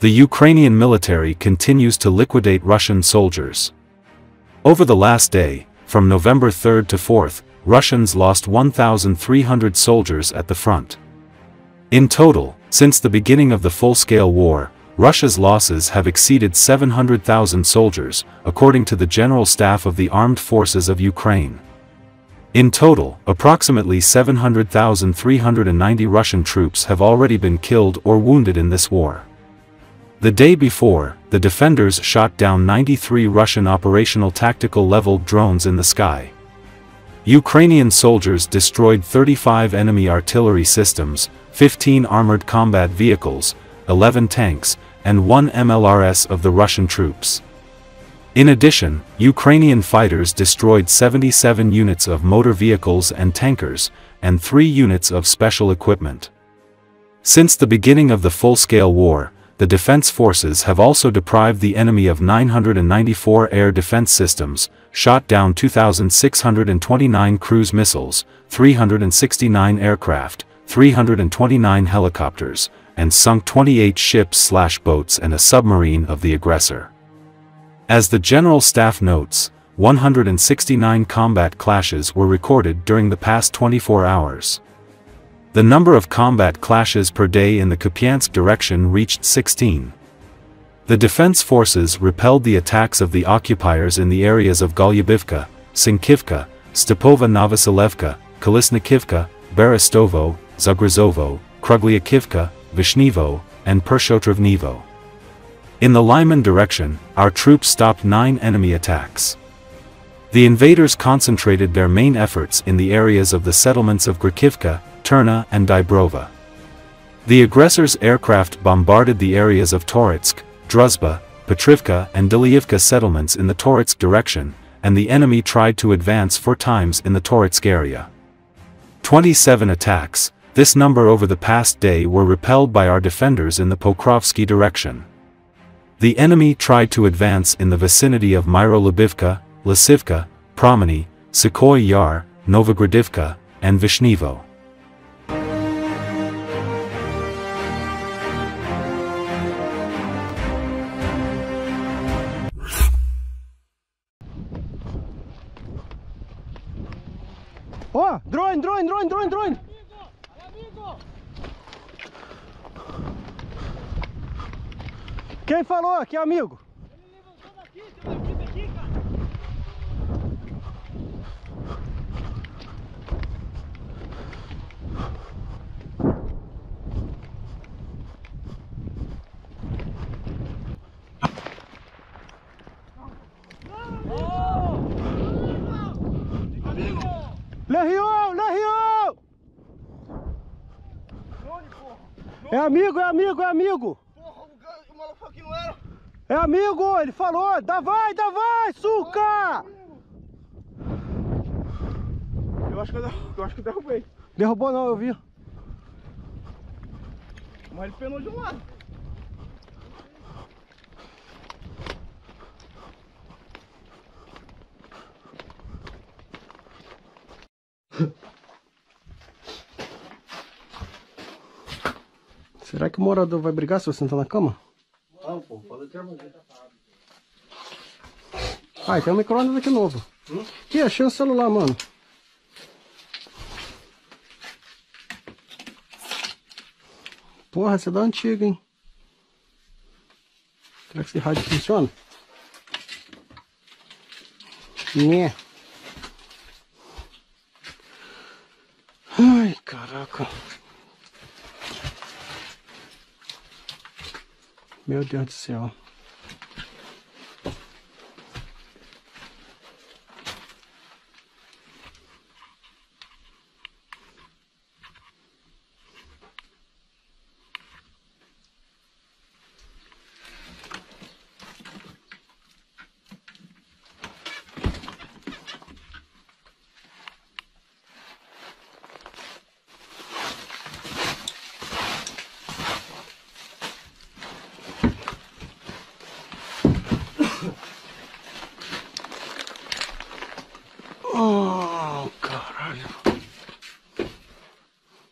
the Ukrainian military continues to liquidate Russian soldiers. Over the last day, from November 3rd to 4th, Russians lost 1,300 soldiers at the front. In total, since the beginning of the full-scale war, Russia's losses have exceeded 700,000 soldiers, according to the General Staff of the Armed Forces of Ukraine. In total, approximately 700,390 Russian troops have already been killed or wounded in this war. The day before, the defenders shot down 93 Russian operational tactical level drones in the sky. Ukrainian soldiers destroyed 35 enemy artillery systems, 15 armored combat vehicles, 11 tanks, and 1 MLRS of the Russian troops. In addition, Ukrainian fighters destroyed 77 units of motor vehicles and tankers, and 3 units of special equipment. Since the beginning of the full-scale war, the defense forces have also deprived the enemy of 994 air defense systems, shot down 2,629 cruise missiles, 369 aircraft, 329 helicopters, and sunk 28 ships/boats and a submarine of the aggressor. As the General Staff notes, 169 combat clashes were recorded during the past 24 hours. The number of combat clashes per day in the Kupiansk direction reached 16. The defense forces repelled the attacks of the occupiers in the areas of Golubivka, Sinkivka, Stepova-Novosilevka, Kalisnikivka, Baristovo, Zagrizovo, Krugliakivka, Vishnevo, and Pershotrivnevo. In the Lyman direction, our troops stopped 9 enemy attacks. The invaders concentrated their main efforts in the areas of the settlements of Grakivka, Turna and Dibrova. The aggressors' aircraft bombarded the areas of Toretsk, Drozba, Petrivka and Delyivka settlements in the Toretsk direction, and the enemy tried to advance 4 times in the Toretsk area. 27 attacks, this number over the past day, were repelled by our defenders in the Pokrovsky direction. The enemy tried to advance in the vicinity of Myrolobivka, Lasivka, Promeny, Sukhoi Yar, Novogradivka, and Vishnevo. О, дрон, дрон, дрон, дрон, дрон! Quem falou aqui, amigo? Ele levantou daqui, cara. É amigo, é amigo, é amigo! Porra, o maluco que não era! É amigo, ele falou! Dá vai, suca! Eu acho que eu derrubei. Derrubou não, eu vi. Mas ele penou de um lado. Será que o morador vai brigar se eu sentar na cama? Não, pô, pode ter uma jeito. Ai, tem um micro-ondas aqui novo. Ih, achei um celular, mano. Porra, essa é da antiga, hein? Será que esse rádio funciona? Né? Ai, caraca. Meu Deus do céu.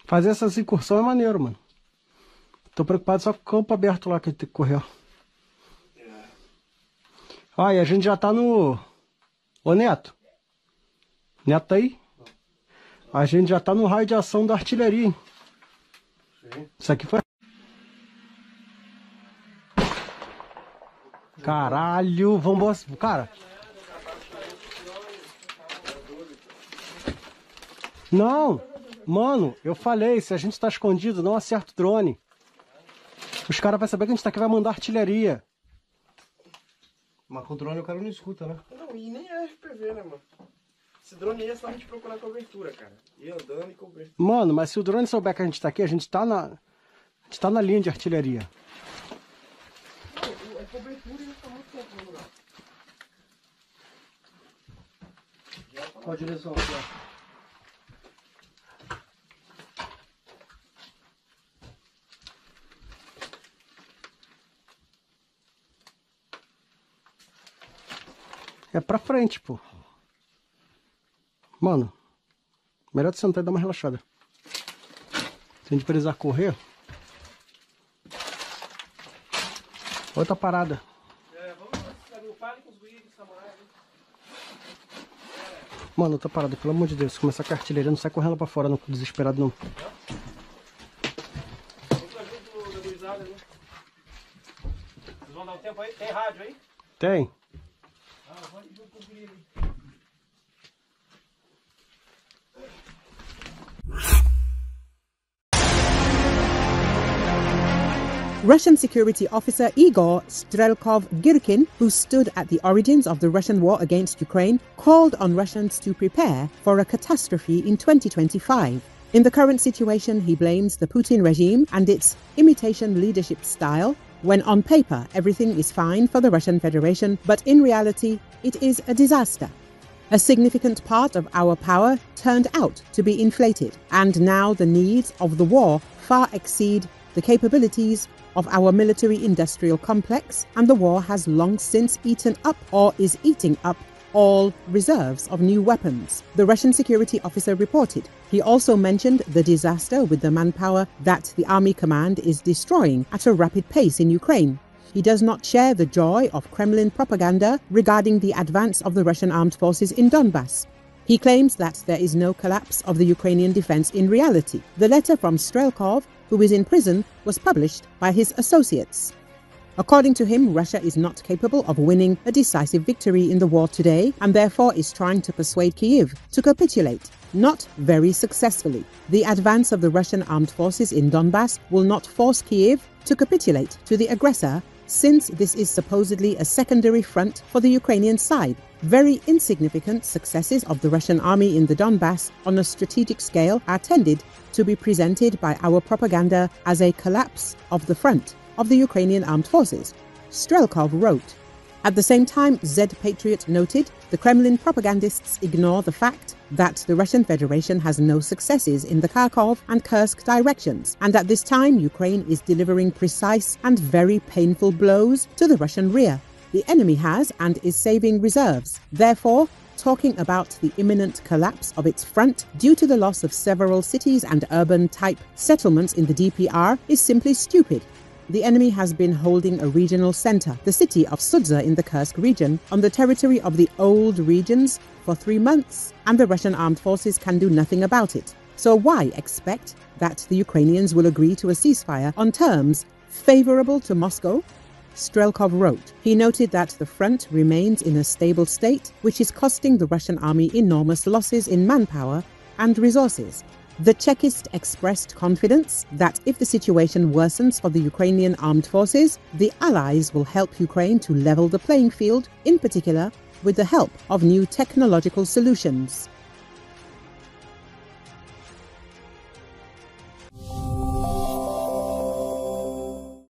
Fazer essas incursões é maneiro, mano. Tô preocupado só com o campo aberto lá que a gente tem que correr. Ah, e a gente já tá no... Ô, Neto. Neto tá aí? A gente já tá no raio de ação da artilharia, hein? Sim. Isso aqui foi... Caralho, vamos... Cara... Não! Mano, eu falei, se a gente tá escondido, não acerta o drone. Os caras vão saber que a gente tá aqui, vai mandar artilharia. Mas com o drone o cara não escuta, né? Não, e nem é FPV, né, mano? Esse drone ia só a gente procurar cobertura, cara. Ia andando e cobertura. Mano, mas se o drone souber que a gente tá aqui, a gente tá na linha de artilharia. Não, a cobertura ia ficar muito tempo no lugar. Qual a direção aqui, ó? É pra frente, pô. Mano, melhor de sentar e dar uma relaxada. Se a gente precisar correr... Outra parada. É, mano, outra parada, pelo amor de Deus. Se começar com a artilharia, não sai correndo pra fora, não. Desesperado, não. Vocês vão dar um tempo aí? Tem rádio aí? Tem. Russian security officer Igor Strelkov Girkin, who stood at the origins of the Russian war against Ukraine, called on Russians to prepare for a catastrophe in 2025. In the current situation, he blames the Putin regime and its imitation leadership style, when on paper everything is fine for the Russian Federation, but in reality it is a disaster. A significant part of our power turned out to be inflated, and now the needs of the war far exceed the capabilities of our military-industrial complex, and the war has long since eaten up or is eating up all reserves of new weapons, the Russian security officer reported. He also mentioned the disaster with the manpower that the army command is destroying at a rapid pace in Ukraine. He does not share the joy of Kremlin propaganda regarding the advance of the Russian armed forces in Donbas. He claims that there is no collapse of the Ukrainian defense in reality. The letter from Strelkov, who is in prison, was published by his associates. According to him, Russia is not capable of winning a decisive victory in the war today, and therefore is trying to persuade Kyiv to capitulate, not very successfully. The advance of the Russian armed forces in Donbas will not force Kyiv to capitulate to the aggressor, since this is supposedly a secondary front for the Ukrainian side. Very insignificant successes of the Russian army in the Donbas on a strategic scale are tended to be presented by our propaganda as a collapse of the front of the Ukrainian armed forces, Strelkov wrote. At the same time, Z Patriot noted, the Kremlin propagandists ignore the fact that the Russian Federation has no successes in the Kharkov and Kursk directions, and at this time Ukraine is delivering precise and very painful blows to the Russian rear. The enemy has and is saving reserves. Therefore, talking about the imminent collapse of its front due to the loss of several cities and urban-type settlements in the DPR is simply stupid. The enemy has been holding a regional center, the city of Sudzha in the Kursk region, on the territory of the old regions for 3 months, and the Russian armed forces can do nothing about it. So why expect that the Ukrainians will agree to a ceasefire on terms favorable to Moscow? Strelkov wrote. He noted that the front remains in a stable state, which is costing the Russian army enormous losses in manpower and resources. The Czechist expressed confidence that if the situation worsens for the Ukrainian armed forces, the Allies will help Ukraine to level the playing field, in particular with the help of new technological solutions.